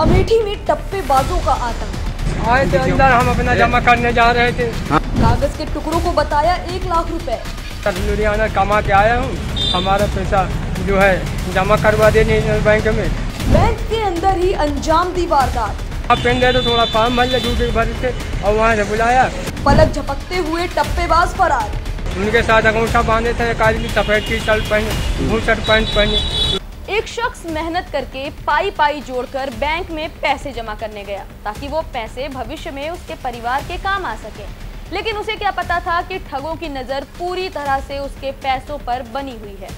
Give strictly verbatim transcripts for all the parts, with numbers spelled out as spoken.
अमेठी में टप्पेबाजों का आतंक। आए थे अंदर, हम अपना जमा करने जा रहे थे। कागज के टुकड़ों को बताया एक लाख रुपए। तब लुधियाना कमा के आया हूँ, हमारा पैसा जो है जमा करवा देने बैंक में। बैंक के अंदर ही अंजाम दी वारदात। पेन दे दो, थोड़ा फार्म भर ले, झूठे भर के, और वहाँ से बुलाया। पलक झपकते हुए टप्पेबाज फरार। उनके साथ अंगूठा बांधे थे एक आदमी, सफेद की शर्ट पहने, शर्ट पैंट पहने। एक शख्स मेहनत करके पाई पाई जोड़कर बैंक में पैसे जमा करने गया ताकि वो पैसे भविष्य में उसके परिवार के काम आ सके, लेकिन उसे क्या पता था कि ठगों की नज़र पूरी तरह से उसके पैसों पर बनी हुई है।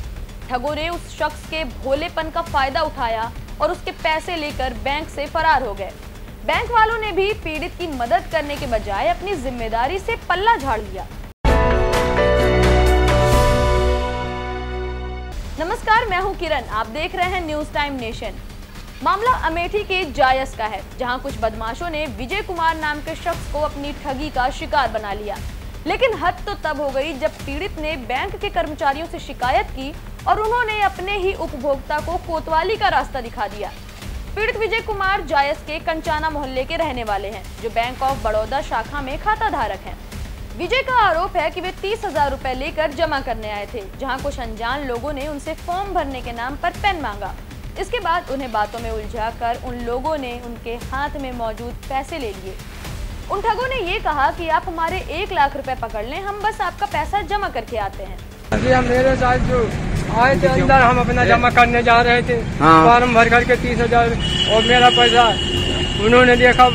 ठगों ने उस शख्स के भोलेपन का फायदा उठाया और उसके पैसे लेकर बैंक से फरार हो गए। बैंक वालों ने भी पीड़ित की मदद करने के बजाय अपनी जिम्मेदारी से पल्ला झाड़ लिया। नमस्कार, मैं हूं किरण, आप देख रहे हैं न्यूज टाइम नेशन। मामला अमेठी के जायस का है, जहां कुछ बदमाशों ने विजय कुमार नाम के शख्स को अपनी ठगी का शिकार बना लिया। लेकिन हद तो तब हो गई जब पीड़ित ने बैंक के कर्मचारियों से शिकायत की और उन्होंने अपने ही उपभोक्ता को कोतवाली का रास्ता दिखा दिया। पीड़ित विजय कुमार जायस के कंचाना मोहल्ले के रहने वाले हैं, जो बैंक ऑफ बड़ौदा शाखा में खाता धारक है। विजय का आरोप है कि वे तीस हजार रूपए लेकर जमा करने आए थे, जहां कुछ अनजान लोगों ने उनसे फॉर्म भरने के नाम पर पेन मांगा। इसके बाद उन्हें बातों में उलझाकर उन लोगों ने उनके हाथ में मौजूद पैसे ले लिए। उन ठगों ने ये कहा कि आप हमारे एक लाख रुपए पकड़ लें, हम बस आपका पैसा जमा करके आते हैं। जी, हम मेरे साथ जो आए थे अंदर, हम अपना जमा करने जा रहे थे, फॉर्म भर करके तीस हजार और मेरा पैसा। उन्होंने देखा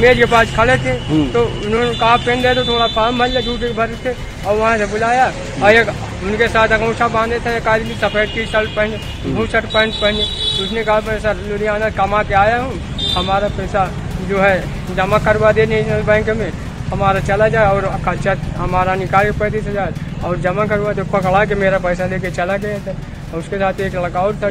मेरे पास खड़े थे, तो उन्होंने कहा पेन दे दो, थोड़ा फार्म भर ले, झूठे भर के, और वहाँ से बुलाया। और एक उनके साथ अंगूठा बांधे थे एक आदमी, सफेद की शर्ट पहने, शर्ट पैंट पहने। उसने कहा पैसा लुधियाना कमा के आया हूँ, हमारा पैसा जो है जमा करवा दे नेशनल बैंक में, हमारा चला जाए और खर्चा हमारा निकाल के पैंतीस हजार और जमा करवा दे। पकड़ा के मेरा पैसा लेके चला गया था, और उसके साथ एक लड़का और था।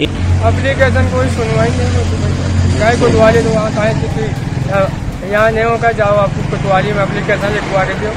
एप्लीकेशन कोई सुनवाई नहीं होती, गए कोतवाली तो वहाँ कहे कि यहाँ नहीं होगा, जाओ आपको कोतवाली में एप्लीकेशन लिखवा के दो।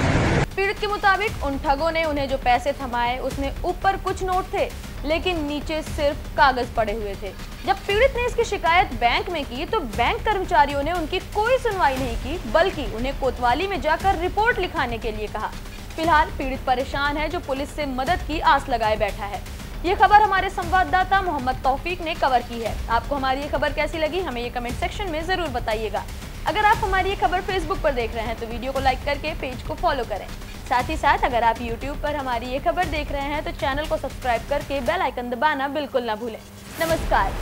पीड़ित के मुताबिक उन ठगों ने उन्हें जो पैसे थमाए उसमें ऊपर कुछ नोट थे, लेकिन नीचे सिर्फ कागज पड़े हुए थे। जब पीड़ित ने इसकी शिकायत बैंक में की तो बैंक कर्मचारियों ने उनकी कोई सुनवाई नहीं की, बल्कि उन्हें कोतवाली में जाकर रिपोर्ट लिखाने के लिए कहा। फिलहाल पीड़ित परेशान है, जो पुलिस से मदद की आस लगाए बैठा है। ये खबर हमारे संवाददाता मोहम्मद तौफीक ने कवर की है। आपको हमारी ये खबर कैसी लगी, हमें ये कमेंट सेक्शन में ज़रूर बताइएगा। अगर आप हमारी ये खबर फेसबुक पर देख रहे हैं तो वीडियो को लाइक करके पेज को फॉलो करें। साथ ही साथ अगर आप यूट्यूब पर हमारी ये खबर देख रहे हैं तो चैनल को सब्सक्राइब करके बेल आइकन दबाना बिल्कुल ना भूलें। नमस्कार।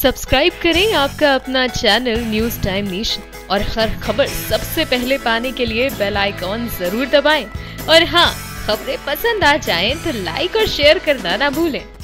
सब्सक्राइब करें आपका अपना चैनल न्यूज टाइम नेशन, और हर खबर सबसे पहले पाने के लिए बेल आइकॉन जरूर दबाएं। और हाँ, खबरें पसंद आ जाएं तो लाइक और शेयर करना ना भूलें।